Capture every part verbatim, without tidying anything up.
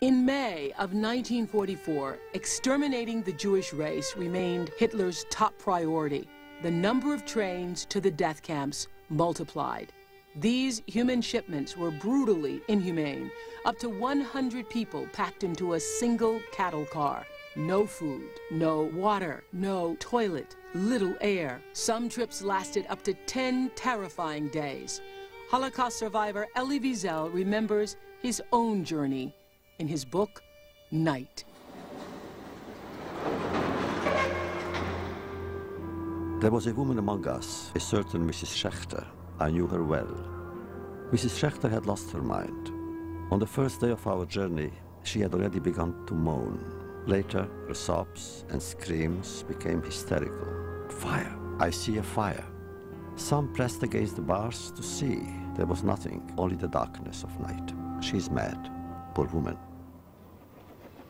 In May of nineteen forty-four, exterminating the Jewish race remained Hitler's top priority. The number of trains to the death camps multiplied. These human shipments were brutally inhumane. Up to one hundred people packed into a single cattle car. No food, no water, no toilet, little air. Some trips lasted up to ten terrifying days. Holocaust survivor Elie Wiesel remembers his own journey in his book, Night. There was a woman among us, a certain Missus Schachter. I knew her well. Missus Schachter had lost her mind. On the first day of our journey, she had already begun to moan. Later, her sobs and screams became hysterical. Fire! I see a fire. Some pressed against the bars to see. There was nothing, only the darkness of night. She's mad. Poor woman.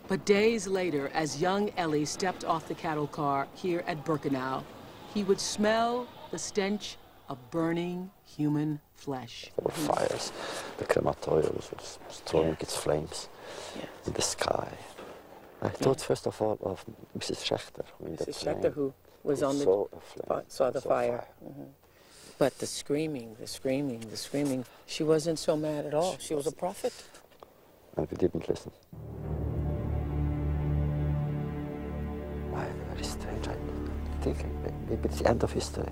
But days later, as young Elie stepped off the cattle car here at Birkenau, he would smell the stench of burning human flesh. There were fires. The crematorium was throwing yes. its flames yes. in the sky. I thought yes. first of all of Missus Schachter. I mean, Missus Schachter, who was who on saw the flame, saw the saw fire. fire. Mm-hmm. But the screaming, the screaming, the screaming. She wasn't so mad at all. She was a prophet. And we didn't listen. Why, very strange. I think maybe it's the end of history.